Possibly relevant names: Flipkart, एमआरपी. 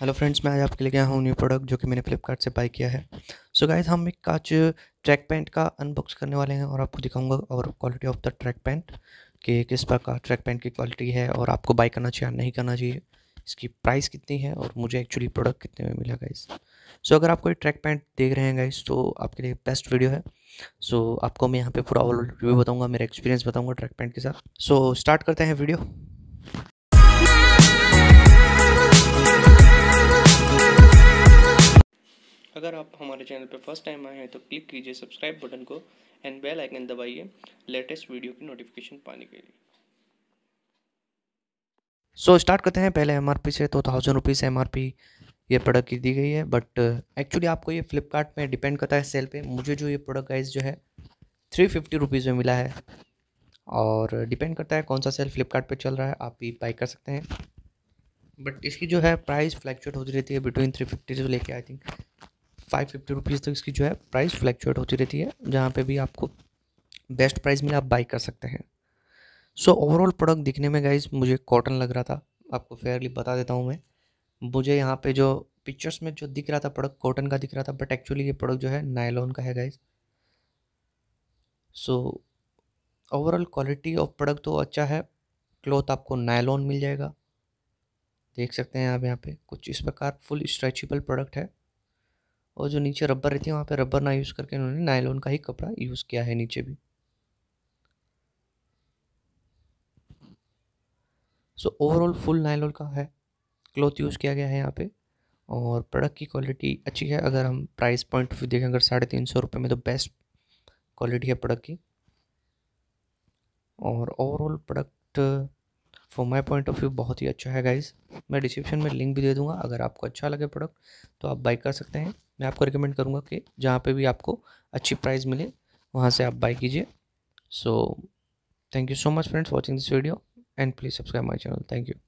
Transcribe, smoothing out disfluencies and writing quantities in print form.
Hello friends, मैं आज आपके लिए गया हूँ न्यू प्रोडक्ट जो कि मैंने फ्लिपकार्ट से बाय किया है। सो गाइस, हम एक कांच ट्रैक पैंट का अनबॉक्स करने वाले हैं और आपको दिखाऊंगा और quality of the track pant कि किस प्रकार ट्रैक पैंट की क्वालिटी है और आपको बाय करना चाहिए नहीं करना चाहिए, इसकी प्राइस कितनी है और मुझे एक्चुअली प्रोडक्ट कितने में मिला गाइस। सो अगर आप कोई ट्रैक पैंट देख रहे हैं गाइस तो आपके लिए बेस्ट वीडियो है। सो आपको मैं यहाँ पे पूरा ओवरऑल रिव्यू बताऊँगा, मेरा एक्सपीरियंस बताऊँगा ट्रैक पैंट के साथ। सो स्टार्ट करते हैं वीडियो। अगर आप हमारे चैनल पर फर्स्ट टाइम आए हैं तो क्लिक कीजिए सब्सक्राइब बटन को एंड बेल आइकन दबाइए लेटेस्ट वीडियो की नोटिफिकेशन पाने के लिए। सो स्टार्ट करते हैं पहले एमआरपी से। तो 1000 रुपीज़ एमआरपी ये प्रोडक्ट की दी गई है, बट एक्चुअली आपको ये फ्लिपकार्ट में डिपेंड करता है सेल पे। मुझे जो ये प्रोडक्ट गाइस जो है 350 रुपीज़ में मिला है और डिपेंड करता है कौन सा सेल फ्लिपकार्ट पर चल रहा है, आप भी बाय कर सकते हैं। बट इसकी जो है प्राइस फ्लैक्चुएट होती रहती है बिटवीन 350 से लेकर आई थिंक 550 रुपीज़ तक। इसकी जो है प्राइस फ्लैक्चुएट होती रहती है, जहाँ पे भी आपको बेस्ट प्राइस मिला आप बाई कर सकते हैं। सो ओवरऑल प्रोडक्ट दिखने में गाइज मुझे कॉटन लग रहा था, आपको फेयरली बता देता हूँ मैं। मुझे यहाँ पे जो पिक्चर्स में जो दिख रहा था प्रोडक्ट कॉटन का दिख रहा था, बट एक्चुअली ये प्रोडक्ट जो है नायलॉन का है guys. So overall quality of product तो अच्छा है। क्लॉथ आपको नायलॉन मिल जाएगा, देख सकते हैं आप यहाँ पे कुछ इस प्रकार फुल स्ट्रेचेबल प्रोडक्ट है। और जो नीचे रबर रहती है वहाँ पे रबर ना यूज़ करके उन्होंने नायलॉन का ही कपड़ा यूज़ किया है नीचे भी। सो ओवरऑल फुल नायलॉन का है, क्लॉथ यूज़ किया गया है यहाँ पे और प्रोडक्ट की क्वालिटी अच्छी है। अगर हम प्राइस पॉइंट ऑफ व्यू देखें अगर 350 रुपये में तो बेस्ट क्वालिटी है प्रोडक्ट की। और overall product for my point of view बहुत ही अच्छा है गाइज। मैं डिस्क्रिप्शन में लिंक भी दे दूंगा, अगर आपको अच्छा लगे प्रोडक्ट तो आप बाई कर सकते हैं। मैं आपको रिकमेंड करूंगा कि जहाँ पे भी आपको अच्छी प्राइस मिले वहाँ से आप बाई कीजिए। So thank you so much friends watching this video and please subscribe my channel. Thank you.